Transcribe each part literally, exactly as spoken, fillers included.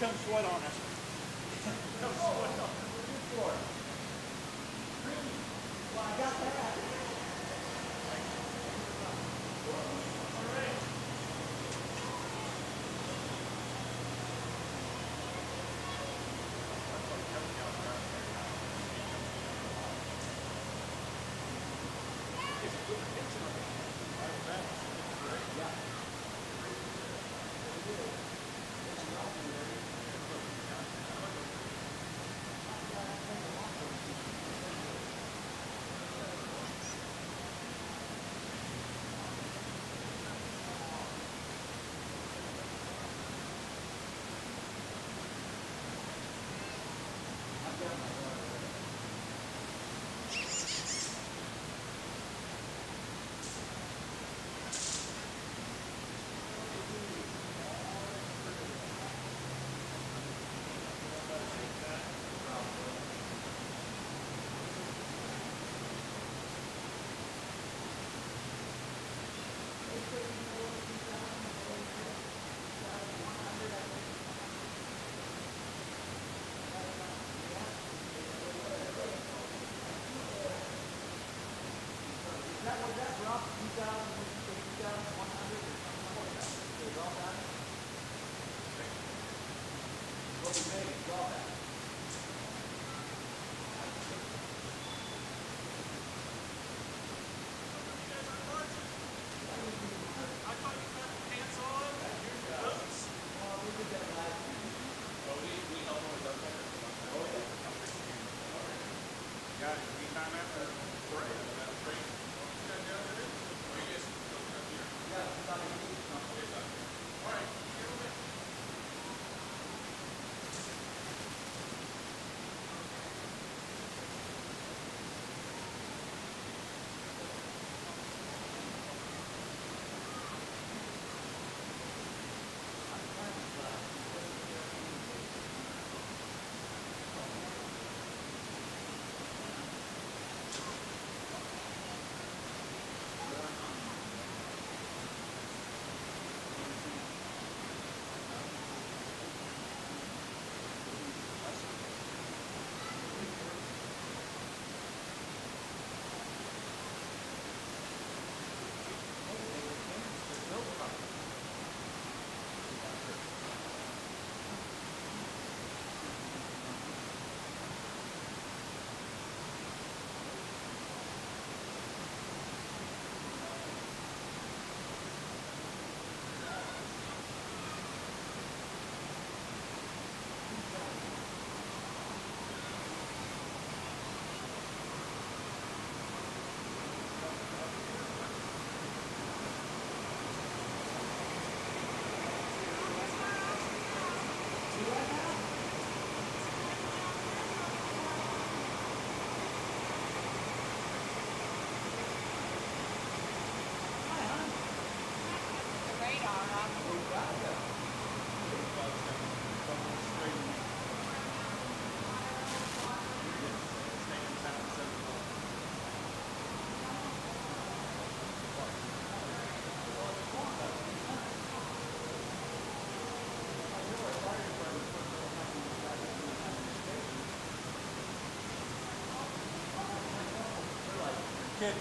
Come sweat on us. Come sweat on us. Good.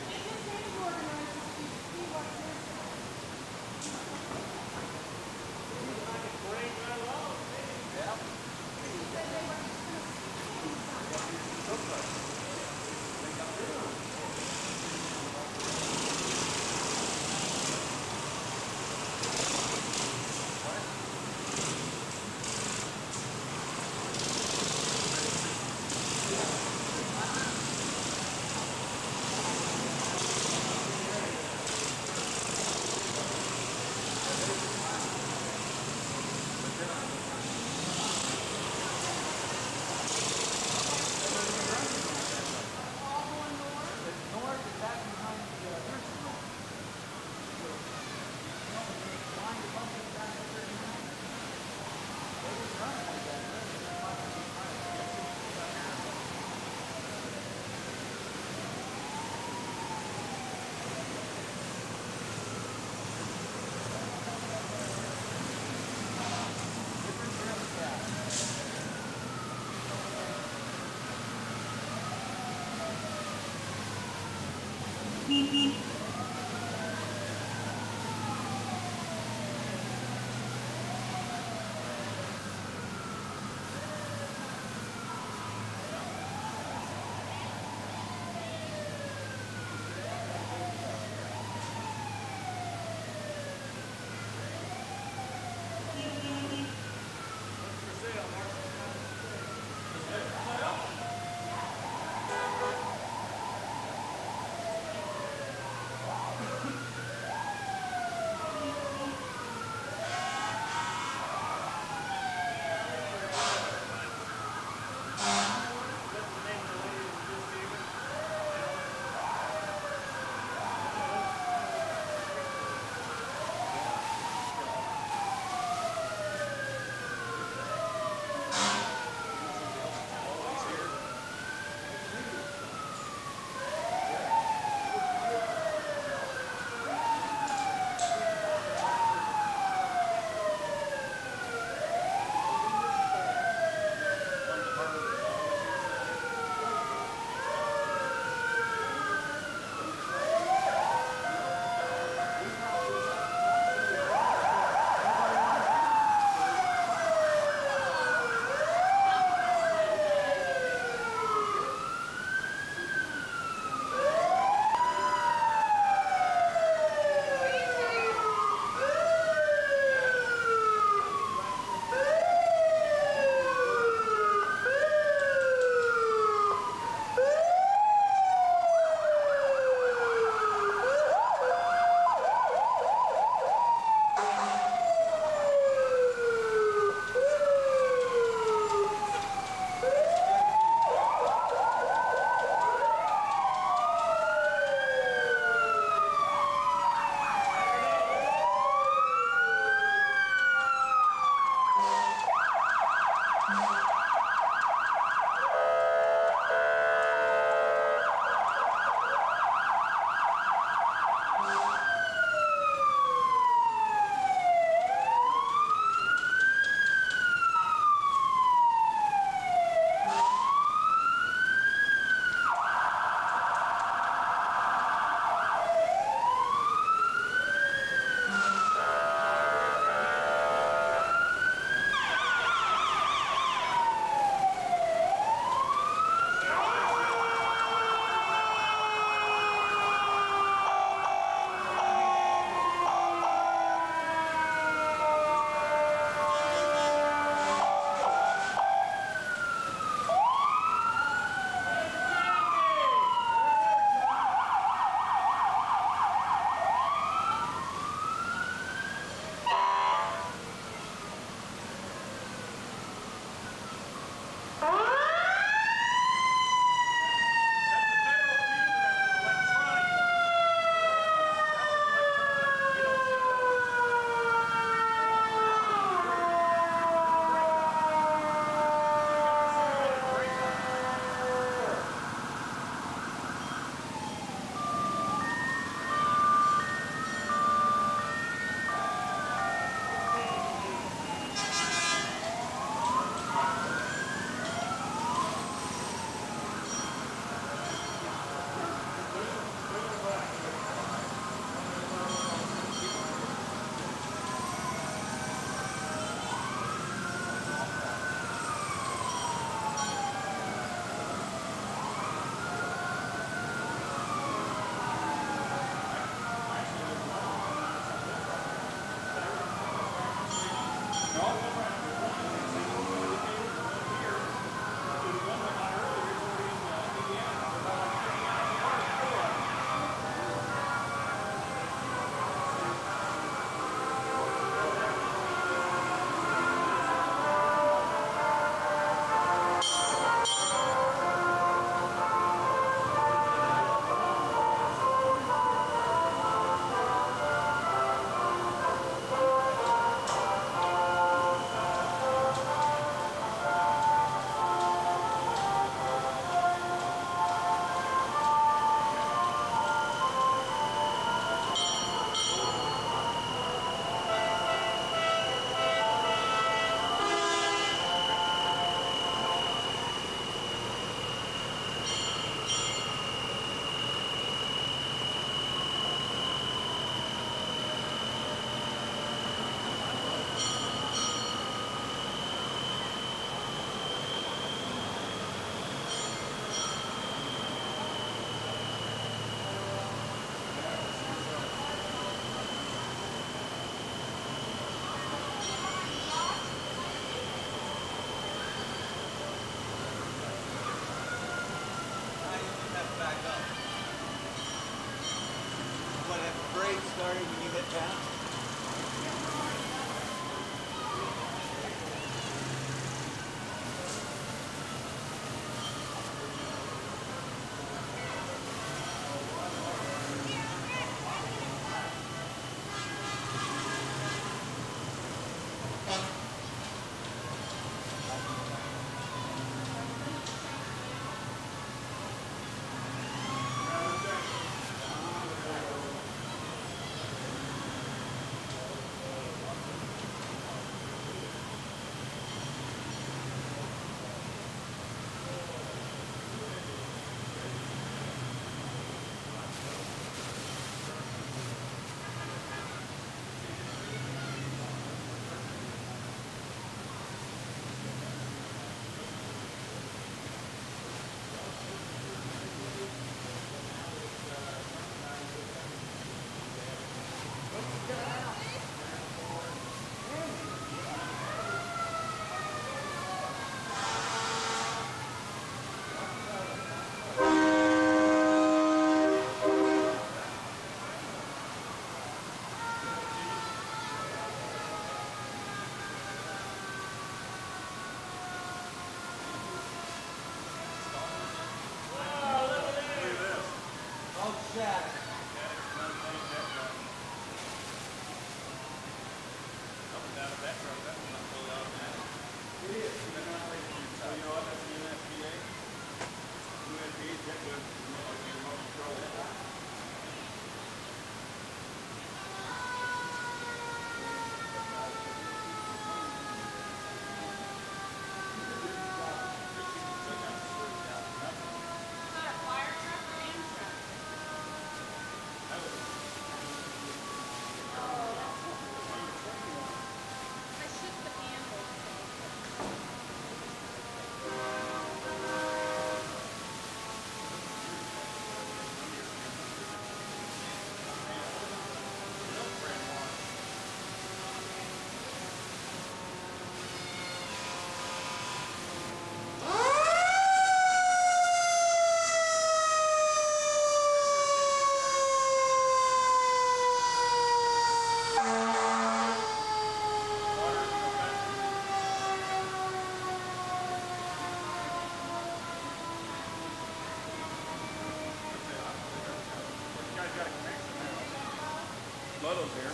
photos here.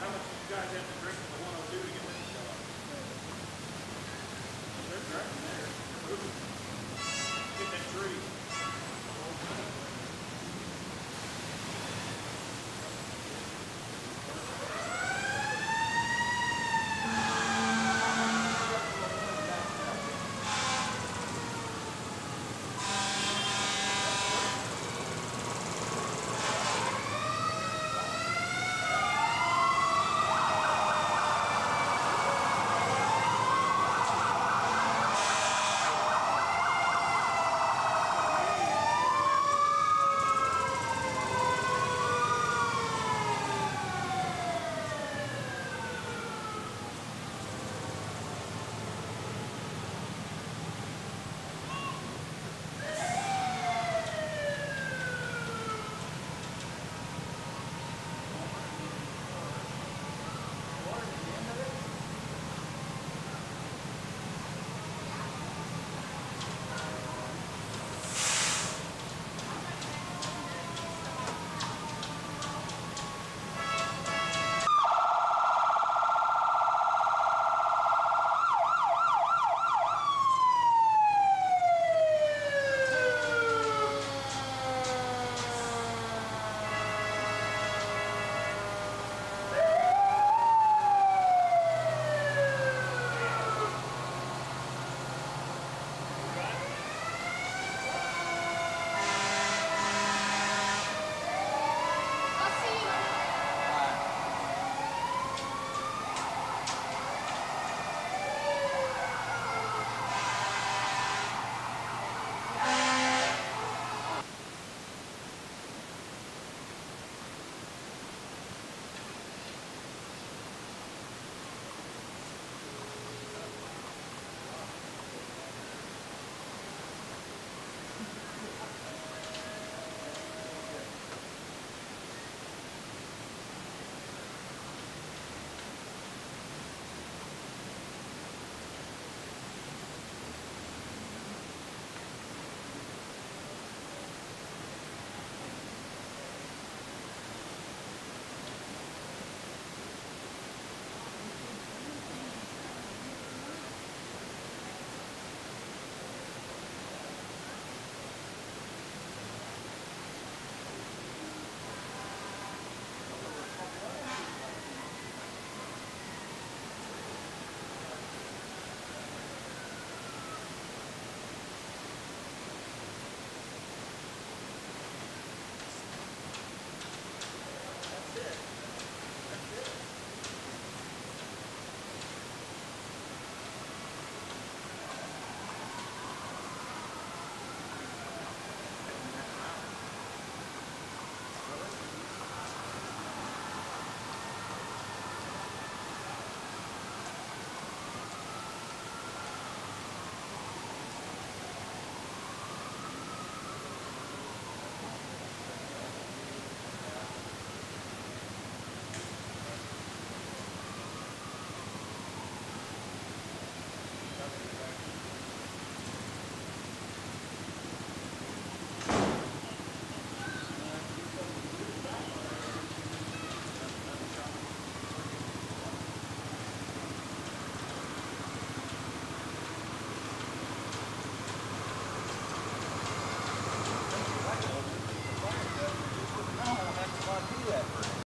How much do you guys have to drink for the one oh two to get ready to show up? They're driving there. Get that tree.